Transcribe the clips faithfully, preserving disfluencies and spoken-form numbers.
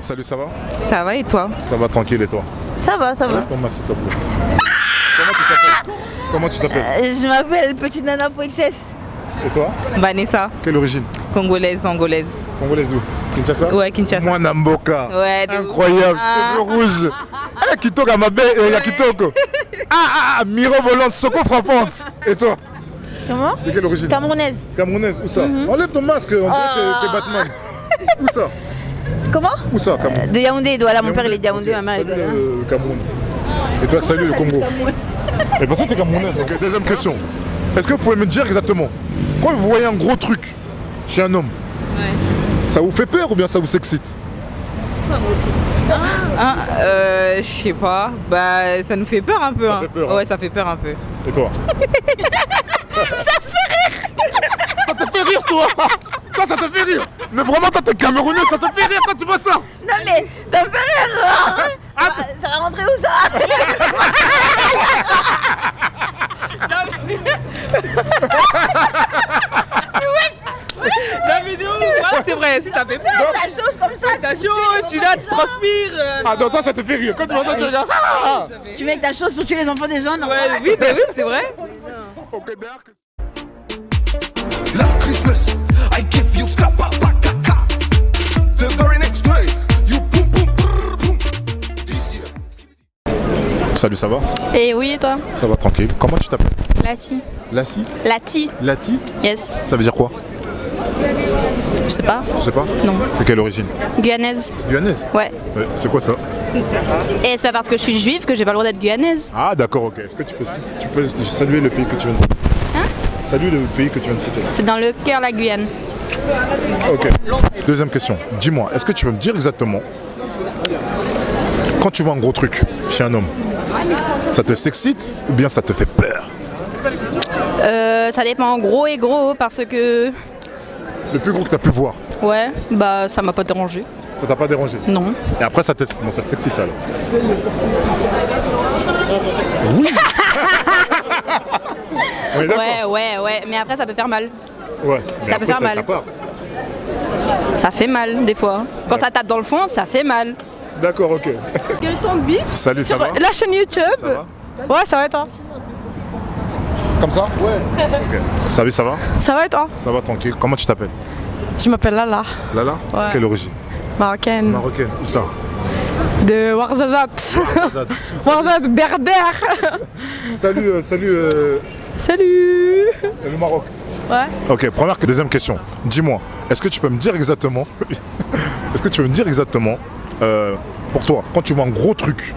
Salut, ça va? Ça va et toi? Ça va tranquille et toi? Ça va, ça va. Lève ton masque s'il te plaît. Comment tu t'appelles? Comment tu t'appelles? euh, Je m'appelle Petite Nana Poexès. Et toi? Vanessa. Quelle origine? Congolaise, angolaise. Congolaise où? Kinshasa? Ouais, Kinshasa. Moi, Namboka. Ouais, incroyable, cheveux rouges. Eh, Kitoko, ma belle, eh, ya Kitoko. Ah, ah, miro volante, soco frappante. Et toi? Comment? De quelle origine? Camerounaise. Camerounaise, où ça? Mm-hmm. Enlève ton masque, on dirait que t'es Batman. Où ça? Comment? Où ça, Cameroun? De Yaoundé, voilà, mon père il est de Yaoundé, ma mère est de Yaoundé. Salut le Cameroun. Et toi, salut le Congo. Et parce que t'es Camerounaise. Ok, deuxième question. Est-ce que vous pouvez me dire exactement, quand vous voyez un gros truc chez un homme, ouais, ça vous fait peur ou bien ça vous excite? C'est un gros truc. Ah, euh, je sais pas, bah ça nous fait peur un peu. Ça hein. fait peur, hein. Ouais, ça fait peur un peu. Et toi? Ça te fait rire. Ça te fait rire toi? Toi ça te fait rire? Mais vraiment toi t'es Camerounais, ça te fait rire quand tu vois ça? Non mais ça me fait rire hein. Ah, ça, va, ça va rentrer où ça? Non mais... La vidéo, ouais, c'est vrai, si ça fait peur. Ta chose comme ça, ta chose, tu là, tu transpires. Euh, ah, dans toi, ça te fait rire. Quand tu m'entends, tu regardes. Ah, tu mets ta chose pour tuer les enfants des gens, non? Ouais, oui, oui, c'est vrai. Ok, dark. Last Christmas, I give you slap back kaka. The very next day, you boom boom boom. Salut, ça va? Eh oui, et toi? Ça va tranquille. Comment tu t'appelles? La-Si. La-Si? La-Ti. La-Ti? Yes. Ça veut dire quoi? Je sais pas. Je sais pas? Non. De quelle origine? Guyanaise. Guyanaise? Ouais. Euh, c'est quoi ça? Et c'est pas parce que je suis juive que j'ai pas le droit d'être guyanaise. Ah d'accord, ok. Est-ce que tu peux, tu peux saluer le pays que tu viens de citer? Hein? Salut le pays que tu viens de citer. C'est dans le cœur la Guyane. Ok. Deuxième question. Dis-moi, est-ce que tu peux me dire exactement quand tu vois un gros truc chez un homme, ça te s'excite ou bien ça te fait peur? Euh, ça dépend gros et gros parce que... Le plus gros que tu as pu voir? Ouais, bah ça m'a pas dérangé. Ça t'a pas dérangé? Non. Et après ça t'excite, bon, ça t'excite alors? Oui. Ouais, ouais, ouais, mais après ça peut faire mal. Ouais, mais ça après, peut faire ça, mal. Ça, part. Ça fait mal des fois. Quand ouais, ça tape dans le fond, ça fait mal. D'accord, ok. Quel ton bif? Salut, ça va? La chaîne YouTube. Ça va? Ouais, ça va et toi? Comme ça? Ouais. Okay. Salut, ça va? Ça va et toi? Ça va tranquille. Comment tu t'appelles? Je m'appelle Lala. Lala? Ouais. Quelle origine? Marocaine. Marocaine, où ça? De Warzazat. Warzazat, Warzazat berbère. Salut, euh, salut. Euh... Salut. Le Maroc. Ouais. Ok, première, deuxième question. Dis-moi, est-ce que tu peux me dire exactement, est-ce que tu peux me dire exactement, euh, pour toi, quand tu vois un gros truc,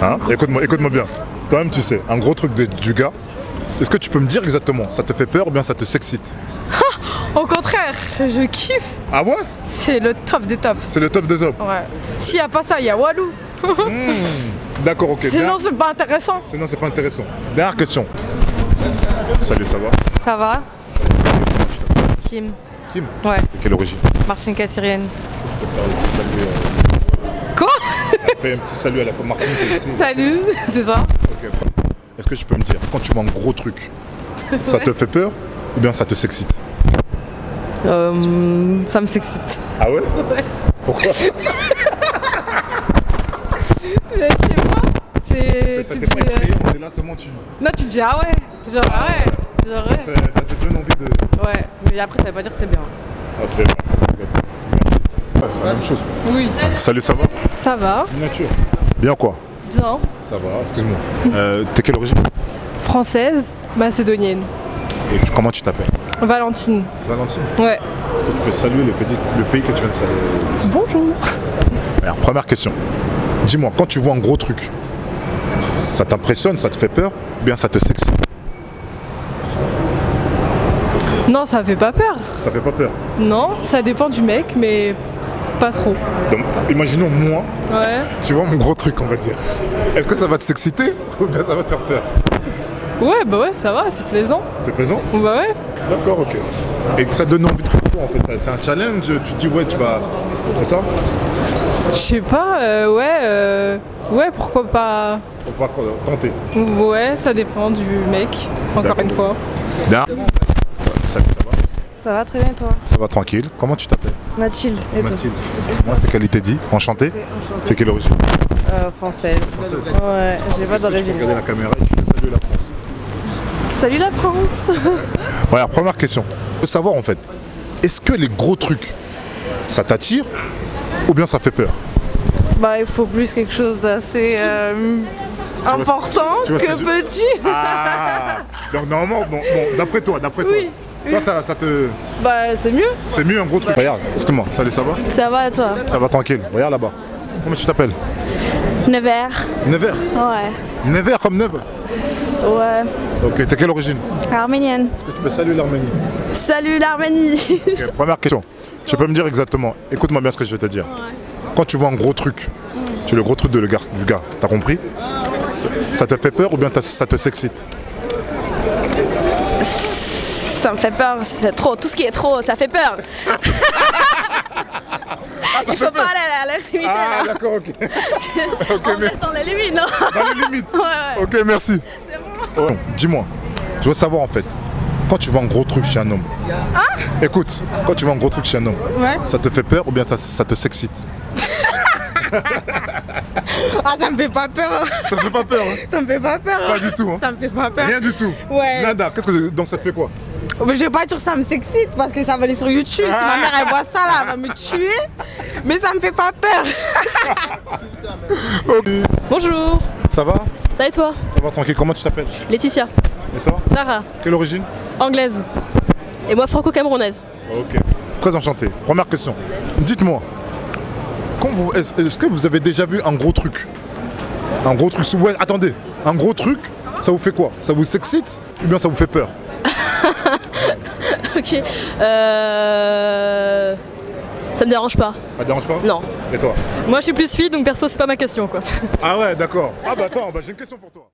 hein, écoute-moi, écoute-moi bien. Toi-même, tu sais, un gros truc de, du gars. Est-ce que tu peux me dire exactement, ça te fait peur ou bien ça te s'excite? Au contraire, je kiffe. Ah ouais? C'est le top des tops. C'est le top des tops? Ouais. S'il n'y a pas ça, il y a Walou. Mmh, d'accord, ok. Sinon, c'est pas intéressant. Sinon, c'est pas intéressant. Dernière question. Salut, ça va? Ça va. Kim. Kim? Ouais. De quelle origine? Martinique syrienne. Quoi? Fais un petit salut à la Martinique. Salut, c'est ça. Okay. Est-ce que tu peux me dire, quand tu vois un gros truc, ça ouais, te fait peur ou bien ça te s'excite? Euh, ça me s'excite. Ah ouais? Ouais. Pourquoi? Mais je sais pas. C'est... Ça t'est pas effrayant, t'es là seulement tu... Non, tu dis ah ouais. Genre ah ouais. Genre ouais. Ça, ça te donne envie de... Ouais, mais après ça veut pas dire que c'est bien. Ah c'est vrai. Merci. Ouais, c'est la même chose. Oui. Salut, ça va? Ça va. Nature. Bien quoi? Bien. Ça va, excuse-moi. Euh, t'es quelle origine? Française, macédonienne. Et comment tu t'appelles? Valentine. Valentine? Ouais. Est-ce que tu peux saluer le, petit, le pays que tu viens de saluer? Bonjour. Alors, première question. Dis-moi, quand tu vois un gros truc, ça t'impressionne, ça te fait peur ou bien ça te s'excite? Non, ça fait pas peur. Ça fait pas peur? Non, ça dépend du mec, mais... Pas trop. Donc, imaginons moi, ouais, tu vois mon gros truc on va dire. Est-ce que ça va te s'exciter ou bien ça va te faire peur? Ouais bah ouais ça va, c'est plaisant. C'est plaisant? Bah ouais. D'accord, ok. Et que ça donne envie de faire quoi en fait? C'est un challenge, tu te dis ouais tu vas... C'est ça? Je sais pas, euh, ouais, euh, ouais pourquoi pas... Pourquoi pas tenter? Ouais, ça dépend du mec, encore une fois. Salut, ça va? Ça va très bien toi? Ça va tranquille, comment tu t'appelles? Mathilde. Et Mathilde. Moi, c'est Khalidedi. Enchantée. Okay, enchantée. C'est quelle origine? euh, Française. Française. Ouais, j'ai pas d'origine. Regardez la caméra et tu fais salut la France. Salut la France. Voilà, première question. Il faut savoir en fait, est-ce que les gros trucs, ça t'attire ou bien ça fait peur? Bah, il faut plus quelque chose d'assez euh, important que, que je... petit. Ah, donc normalement, bon, bon, d'après toi, d'après oui. toi. Toi, ça, ça te... Bah, c'est mieux. C'est mieux, un gros truc. Bah. Regarde, excuse-moi, salut, ça va? Ça va, et toi? Ça va, tranquille. Regarde là-bas. Comment tu t'appelles? Nevers. Nevers? Ouais. Nevers comme Neve? Ouais. Ok, t'es quelle origine? Arménienne. Est-ce que tu peux saluer l'Arménie? Salut l'Arménie. Okay, première question. Tu peux me dire exactement, écoute-moi bien ce que je vais te dire. Ouais. Quand tu vois un gros truc, mmh. tu es le gros truc de le gar... du gars, t'as compris? Ça, ça te fait peur ou bien ça te s'excite? Ça me fait peur, c'est trop, tout ce qui est trop, ça fait peur. Ah, il faut pas aller à l'intimité. Ah d'accord, ok. Okay, on mais... reste dans les limites, non? Dans les limites. Ouais, ouais. Ok, merci. C'est bon. Ouais. Dis-moi, je veux savoir en fait, quand tu vois un gros truc chez un homme. Hein? Écoute, quand tu vois un gros truc chez un homme, ouais. ça te fait peur ou bien ça te s'excite? Ah, ça me fait pas peur. Ça me fait pas peur. Hein. Ça me fait pas peur. Pas du tout. Hein. Ça me fait pas peur. Rien du tout. Ouais. Nada, qu'est-ce que donc ça te fait quoi? Mais je vais pas dire que ça me s'excite parce que ça va aller sur YouTube. Ah. Si ma mère elle voit ça là, elle va me tuer. Mais ça me fait pas peur. Okay. Bonjour. Ça va? Ça et toi? Ça va tranquille. Comment tu t'appelles? Laetitia. Et toi? Sarah. Quelle origine? Anglaise. Et moi franco-camerounaise. Ok. Très enchanté. Première question. Dites-moi. Est-ce que vous avez déjà vu un gros truc? Un gros truc, ouais, attendez, un gros truc, ça vous fait quoi? Ça vous s'excite ou bien ça vous fait peur? Ok, euh... ça me dérange pas. Ça te dérange pas? Non. Et toi? Moi je suis plus fille donc perso c'est pas ma question quoi. Ah ouais d'accord, ah bah attends, bah, j'ai une question pour toi.